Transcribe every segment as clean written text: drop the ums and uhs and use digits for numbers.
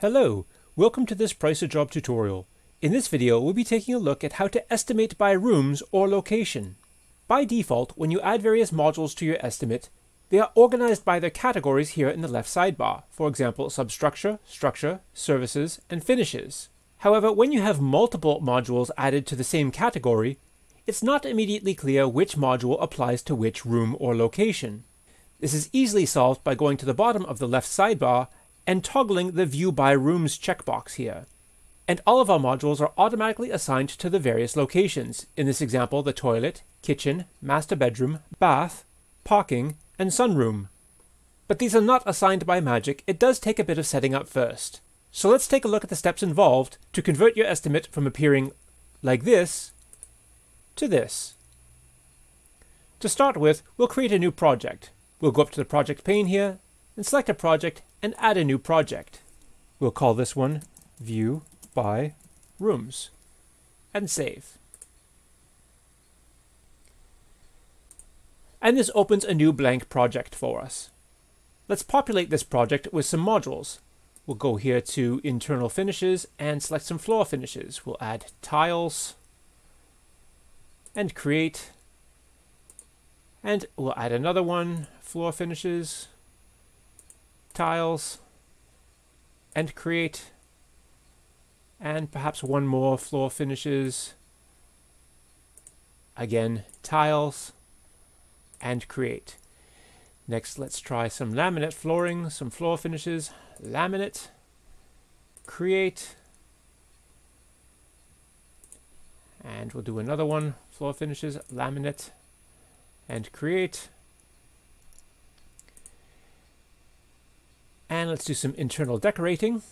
Hello, welcome to this Price a Job tutorial. In this video, we'll be taking a look at how to estimate by rooms or location. By default, when you add various modules to your estimate, they are organized by their categories here in the left sidebar. For example, substructure, structure, services, and finishes. However, when you have multiple modules added to the same category, it's not immediately clear which module applies to which room or location. This is easily solved by going to the bottom of the left sidebar and toggling the View by Rooms checkbox here. And all of our modules are automatically assigned to the various locations, in this example the toilet, kitchen, master bedroom, bath, parking, and sunroom. But these are not assigned by magic, it does take a bit of setting up first. So let's take a look at the steps involved to convert your estimate from appearing like this to this. To start with, we'll create a new project. We'll go up to the project pane here and select a project and add a new project. We'll call this one View by Rooms and save. And this opens a new blank project for us. Let's populate this project with some modules. We'll go here to internal finishes and select some floor finishes. We'll add tiles and create, and we'll add another one, floor finishes, tiles, and create, and perhaps one more, floor finishes, again tiles, and create. Next, let's try some laminate flooring, some floor finishes, laminate, create, and we'll do another one, floor finishes, laminate, and create. And let's do some internal decorating.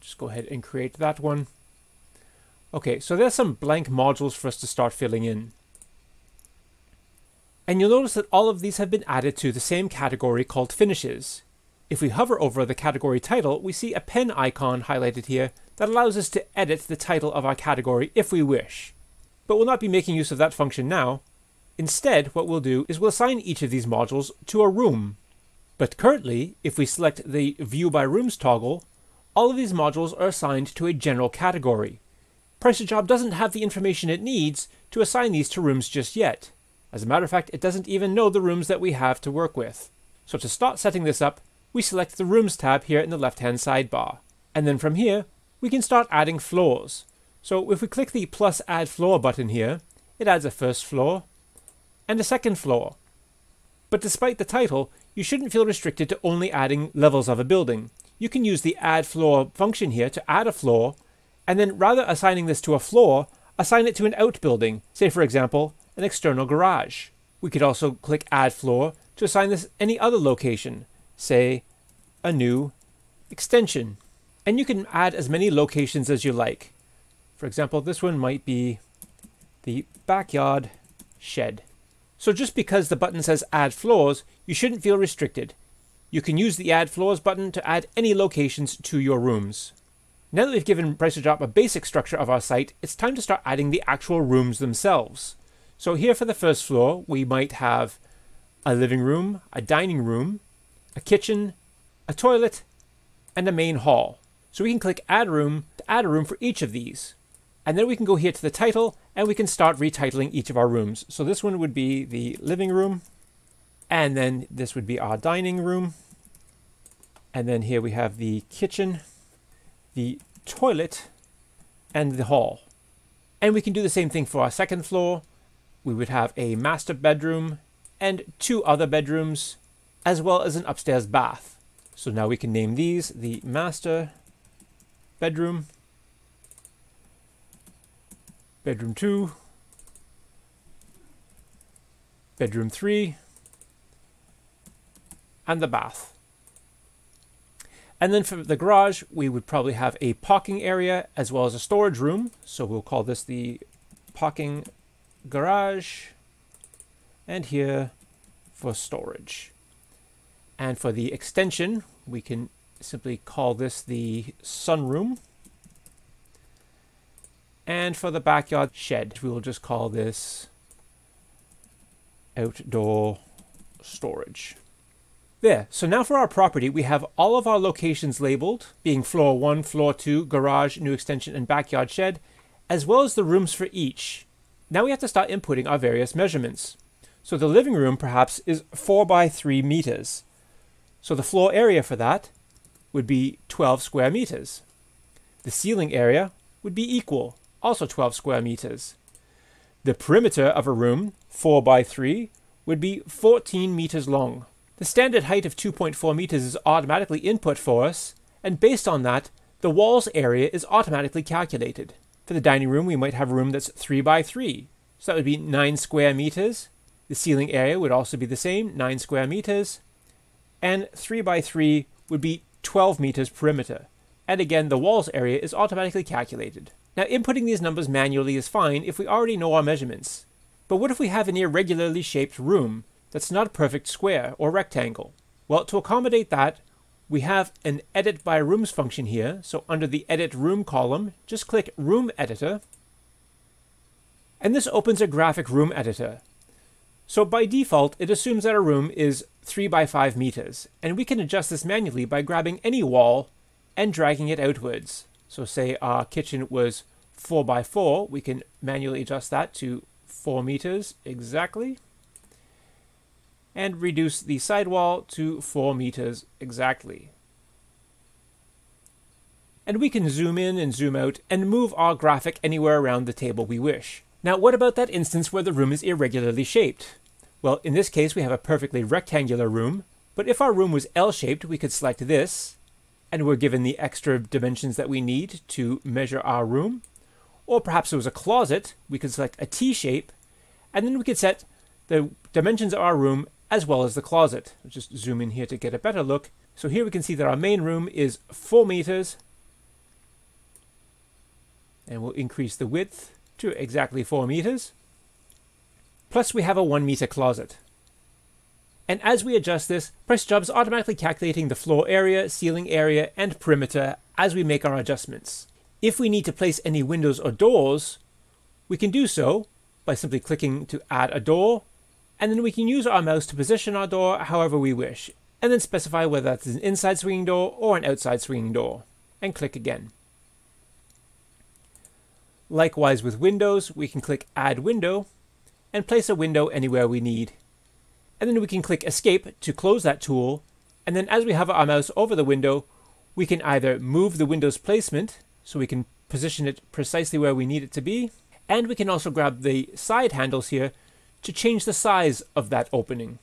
Just go ahead and create that one. Okay, so there's some blank modules for us to start filling in. And you'll notice that all of these have been added to the same category called finishes. If we hover over the category title, we see a pen icon highlighted here that allows us to edit the title of our category if we wish. But we'll not be making use of that function now. Instead, what we'll do is we'll assign each of these modules to a room. But currently, if we select the View by Rooms toggle, all of these modules are assigned to a general category. Price a Job doesn't have the information it needs to assign these to rooms just yet. As a matter of fact, it doesn't even know the rooms that we have to work with. So to start setting this up, we select the Rooms tab here in the left-hand sidebar. And then from here, we can start adding floors. So if we click the plus add floor button here, it adds a first floor and a second floor. But despite the title, you shouldn't feel restricted to only adding levels of a building. You can use the add floor function here to add a floor, and then rather assigning this to a floor, assign it to an outbuilding, say for example, an external garage. We could also click add floor to assign this any other location, say a new extension. And you can add as many locations as you like. For example, this one might be the backyard shed. So just because the button says add floors, you shouldn't feel restricted. You can use the add floors button to add any locations to your rooms. Now that we've given Price a Job a basic structure of our site, it's time to start adding the actual rooms themselves. So here for the first floor, we might have a living room, a dining room, a kitchen, a toilet, and a main hall. So we can click add room to add a room for each of these. And then we can go here to the title and we can start retitling each of our rooms. So this one would be the living room, and then this would be our dining room. And then here we have the kitchen, the toilet, and the hall. And we can do the same thing for our second floor. We would have a master bedroom and two other bedrooms, as well as an upstairs bath. So now we can name these the master bedroom, bedroom 2, bedroom 3, and the bath. And then for the garage, we would probably have a parking area as well as a storage room. So we'll call this the parking garage, and here for storage. And for the extension, we can simply call this the sunroom. And for the backyard shed, we will just call this outdoor storage. There, so now for our property, we have all of our locations labeled, being floor 1, floor 2, garage, new extension, and backyard shed, as well as the rooms for each. Now we have to start inputting our various measurements. So the living room, perhaps, is 4 by 3 meters. So the floor area for that would be 12 square meters. The ceiling area would be equal, also 12 square meters. The perimeter of a room, 4 by 3, would be 14 meters long. The standard height of 2.4 meters is automatically input for us, and based on that, the walls area is automatically calculated. For the dining room, we might have a room that's 3 by 3, so that would be 9 square meters. The ceiling area would also be the same, 9 square meters, and 3 by 3 would be 12 meters perimeter. And again, the walls area is automatically calculated. Now, inputting these numbers manually is fine if we already know our measurements. But what if we have an irregularly shaped room? That's not a perfect square or rectangle. Well, to accommodate that, we have an edit by rooms function here. So under the edit room column, just click room editor. And this opens a graphic room editor. So by default, it assumes that a room is 3 by 5 meters. And we can adjust this manually by grabbing any wall and dragging it outwards. So say our kitchen was 4 by 4, we can manually adjust that to 4 meters exactly. And reduce the sidewall to 4 meters exactly. And we can zoom in and zoom out and move our graphic anywhere around the table we wish. Now, what about that instance where the room is irregularly shaped? Well, in this case, we have a perfectly rectangular room, but if our room was L-shaped, we could select this, and we're given the extra dimensions that we need to measure our room. Or perhaps it was a closet, we could select a T-shape, and then we could set the dimensions of our room as well as the closet. I'll just zoom in here to get a better look. So here we can see that our main room is 4 meters. And we'll increase the width to exactly 4 meters. Plus we have a 1 meter closet. And as we adjust this, PriceJobs is automatically calculating the floor area, ceiling area, and perimeter as we make our adjustments. If we need to place any windows or doors, we can do so by simply clicking to add a door. And then we can use our mouse to position our door however we wish, and then specify whether that's an inside swinging door or an outside swinging door, and click again. Likewise with windows, we can click Add Window, and place a window anywhere we need. And then we can click Escape to close that tool, and then as we have our mouse over the window, we can either move the window's placement, so we can position it precisely where we need it to be, and we can also grab the side handles here to change the size of that opening.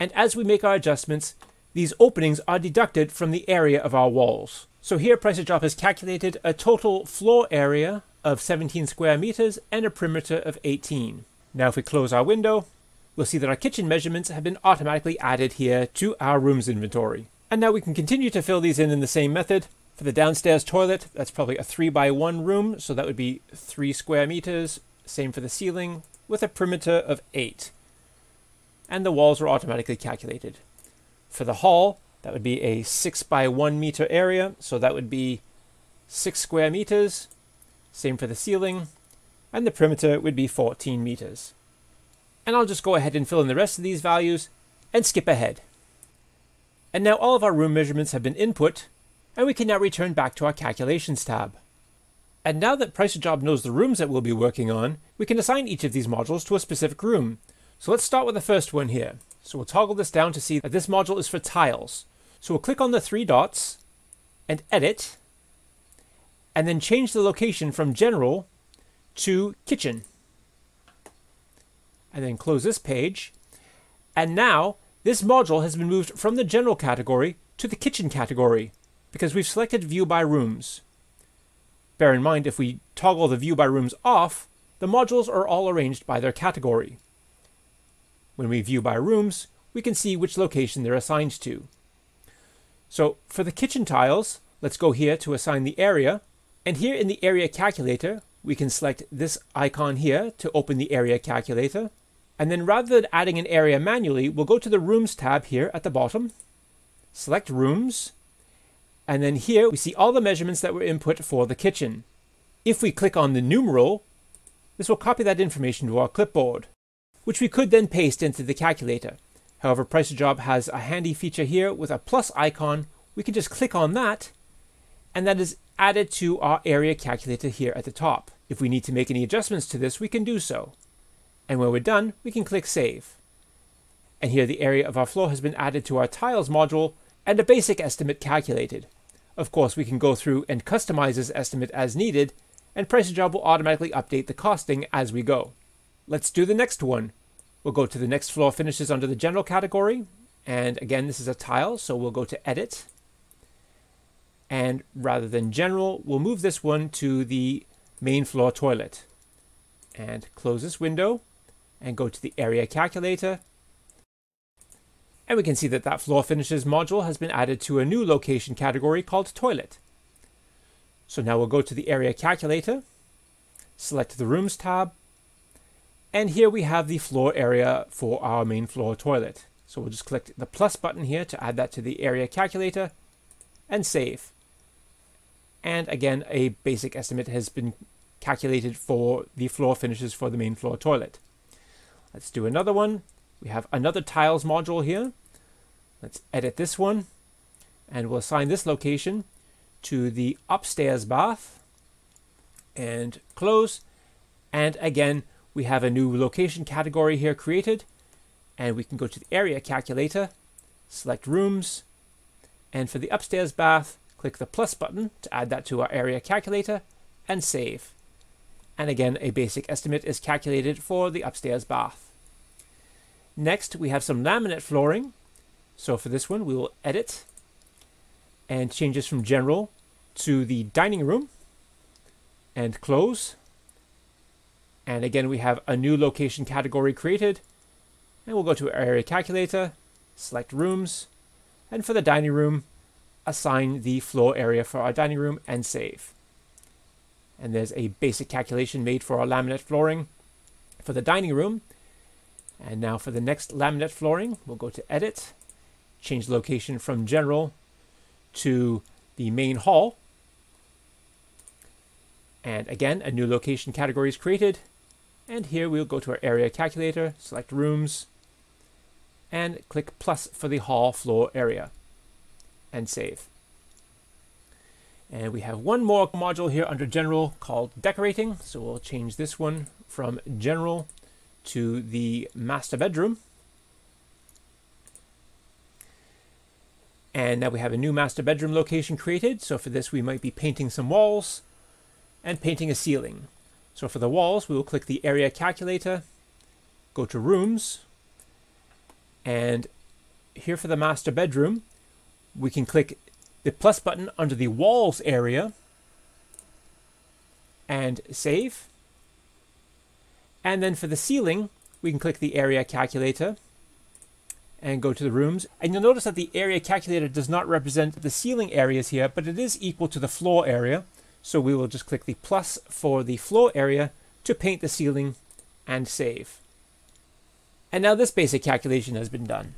And as we make our adjustments, these openings are deducted from the area of our walls. So here PriceJobs has calculated a total floor area of 17 square meters and a perimeter of 18. Now if we close our window, we'll see that our kitchen measurements have been automatically added here to our rooms inventory. And now we can continue to fill these in the same method. For the downstairs toilet, that's probably a 3 by 1 room, so that would be 3 square meters. Same for the ceiling, with a perimeter of 8. And the walls are automatically calculated. For the hall, that would be a 6 by 1 meter area, so that would be 6 square meters. Same for the ceiling, and the perimeter would be 14 meters. And I'll just go ahead and fill in the rest of these values and skip ahead. And now all of our room measurements have been input, and we can now return back to our calculations tab. And now that PriceJobs knows the rooms that we'll be working on, we can assign each of these modules to a specific room. So let's start with the first one here. So we'll toggle this down to see that this module is for tiles. So we'll click on the 3 dots and edit, and then change the location from general to kitchen. And then close this page. And now this module has been moved from the general category to the kitchen category because we've selected view by rooms. Bear in mind, if we toggle the view by rooms off, the modules are all arranged by their category. When we view by rooms, we can see which location they're assigned to. So for the kitchen tiles, let's go here to assign the area. And here in the area calculator, we can select this icon here to open the area calculator. And then rather than adding an area manually, we'll go to the rooms tab here at the bottom, select rooms. And then here we see all the measurements that were input for the kitchen. If we click on the numeral, this will copy that information to our clipboard, which we could then paste into the calculator. However, Price Job has a handy feature here with a plus icon. We can just click on that, and that is added to our area calculator here at the top. If we need to make any adjustments to this, we can do so. And when we're done, we can click Save. And here the area of our floor has been added to our tiles module and a basic estimate calculated. Of course, we can go through and customize this estimate as needed, and Price Job will automatically update the costing as we go. Let's do the next one. We'll go to the next floor finishes under the general category. And again, this is a tile, so we'll go to Edit. And rather than General, we'll move this one to the main floor toilet. And close this window and go to the area calculator. And we can see that that floor finishes module has been added to a new location category called toilet. So now we'll go to the area calculator, select the rooms tab, and here we have the floor area for our main floor toilet. So we'll just click the plus button here to add that to the area calculator and save. And again, a basic estimate has been calculated for the floor finishes for the main floor toilet. Let's do another one. We have another tiles module here. Let's edit this one, and we'll assign this location to the upstairs bath and close. And again, we have a new location category here created, and we can go to the area calculator, select rooms, and for the upstairs bath, click the plus button to add that to our area calculator and save. And again, a basic estimate is calculated for the upstairs bath. Next, we have some laminate flooring. So for this one, we will edit and change this from general to the dining room and close. And again, we have a new location category created, and we'll go to our area calculator, select rooms, and for the dining room, assign the floor area for our dining room and save. And there's a basic calculation made for our laminate flooring for the dining room. And now for the next laminate flooring, we'll go to edit, change location from general to the main hall. And again, a new location category is created. And here we'll go to our area calculator, select rooms, and click plus for the hall floor area, and save. And we have one more module here under general called decorating. So we'll change this one from general to the master bedroom. And now we have a new master bedroom location created. So for this, we might be painting some walls and painting a ceiling. So for the walls, we will click the area calculator, go to rooms, and here for the master bedroom, we can click the plus button under the walls area and save. And then for the ceiling, we can click the area calculator and go to the rooms. And you'll notice that the area calculator does not represent the ceiling areas here, but it is equal to the floor area. So we will just click the plus for the floor area to paint the ceiling and save. And now this basic calculation has been done.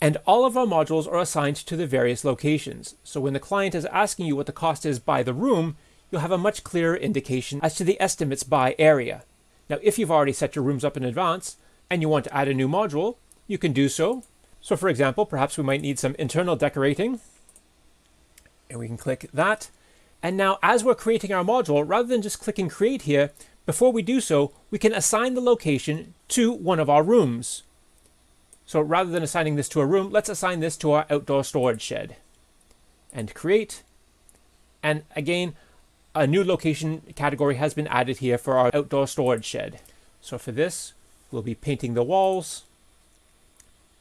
And all of our modules are assigned to the various locations. So when the client is asking you what the cost is by the room, you'll have a much clearer indication as to the estimates by area. Now, if you've already set your rooms up in advance and you want to add a new module, you can do so. So for example, perhaps we might need some internal decorating, and we can click that. And now as we're creating our module, rather than just clicking create here, before we do so, we can assign the location to one of our rooms. So rather than assigning this to a room, let's assign this to our outdoor storage shed and create. And again, a new location category has been added here for our outdoor storage shed. So for this, we'll be painting the walls.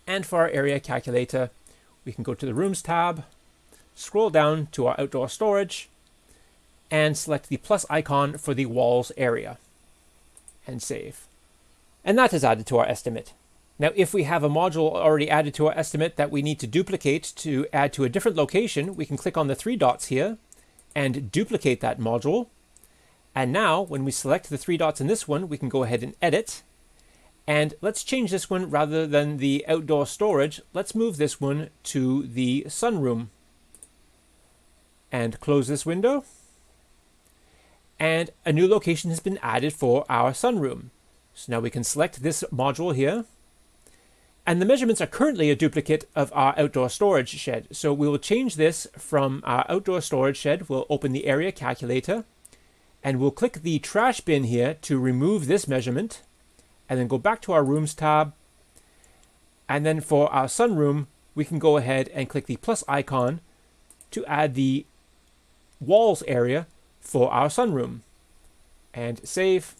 And for our area calculator, we can go to the rooms tab, scroll down to our outdoor storage, and select the plus icon for the walls area and save. And that is added to our estimate. Now, if we have a module already added to our estimate that we need to duplicate to add to a different location, we can click on the three dots here and duplicate that module. And now when we select the three dots in this one, we can go ahead and edit. And let's change this one rather than the outdoor storage. Let's move this one to the sunroom and close this window. And a new location has been added for our sunroom. So now we can select this module here And the measurements are currently a duplicate of our outdoor storage shed. So we will change this from our outdoor storage shed. We'll open the area calculator and we'll click the trash bin here to remove this measurement, and then go back to our rooms tab. And then for our sunroom, we can go ahead and click the plus icon to add the walls area for our sunroom and save.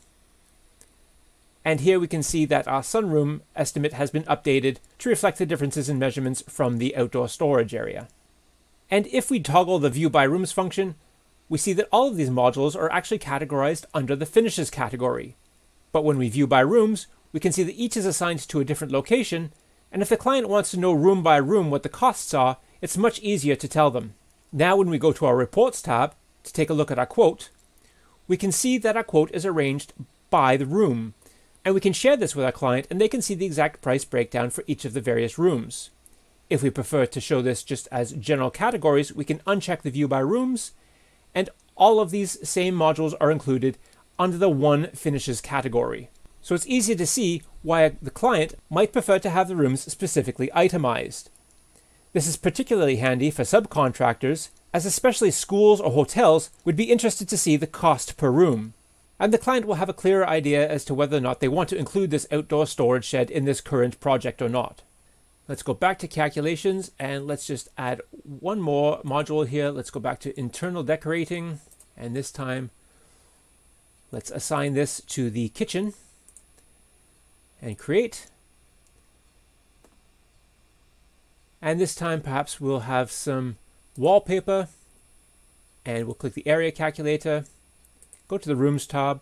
And here we can see that our sunroom estimate has been updated to reflect the differences in measurements from the outdoor storage area. And if we toggle the view by rooms function, we see that all of these modules are actually categorized under the finishes category. But when we view by rooms, we can see that each is assigned to a different location. And if the client wants to know room by room what the costs are, it's much easier to tell them. Now, when we go to our reports tab to take a look at our quote, we can see that our quote is arranged by the room. And we can share this with our client and they can see the exact price breakdown for each of the various rooms. If we prefer to show this just as general categories, we can uncheck the view by rooms, and all of these same modules are included under the one finishes category. So it's easy to see why the client might prefer to have the rooms specifically itemized. This is particularly handy for subcontractors, as especially schools or hotels would be interested to see the cost per room. And the client will have a clearer idea as to whether or not they want to include this outdoor storage shed in this current project or not. Let's go back to calculations and let's just add one more module here. Let's go back to internal decorating, and this time let's assign this to the kitchen and create. And this time perhaps we'll have some wallpaper, and we'll click the area calculator. Go to the Rooms tab,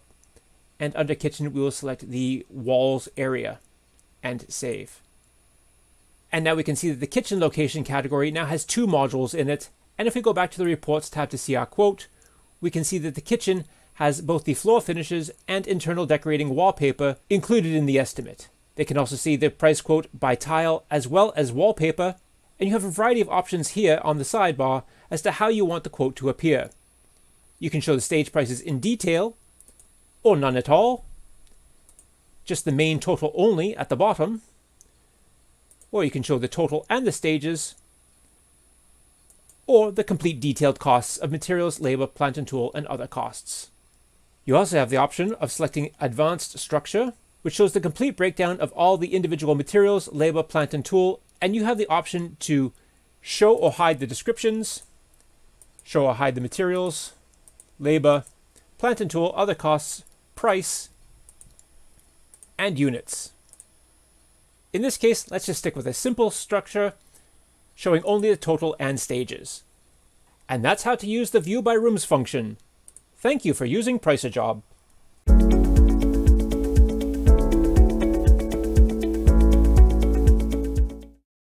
and under Kitchen, we will select the Walls area and save. And now we can see that the Kitchen Location category now has two modules in it. And if we go back to the Reports tab to see our quote, we can see that the kitchen has both the floor finishes and internal decorating wallpaper included in the estimate. They can also see the price quote by tile as well as wallpaper. And you have a variety of options here on the sidebar as to how you want the quote to appear. You can show the stage prices in detail, or none at all, just the main total only at the bottom, or you can show the total and the stages, or the complete detailed costs of materials, labor, plant and tool, and other costs. You also have the option of selecting Advanced Structure, which shows the complete breakdown of all the individual materials, labor, plant and tool, and you have the option to show or hide the descriptions, show or hide the materials, labor, plant and tool, other costs, price, and units. In this case, let's just stick with a simple structure showing only the total and stages. And that's how to use the view by rooms function. Thank you for using Pricer Job.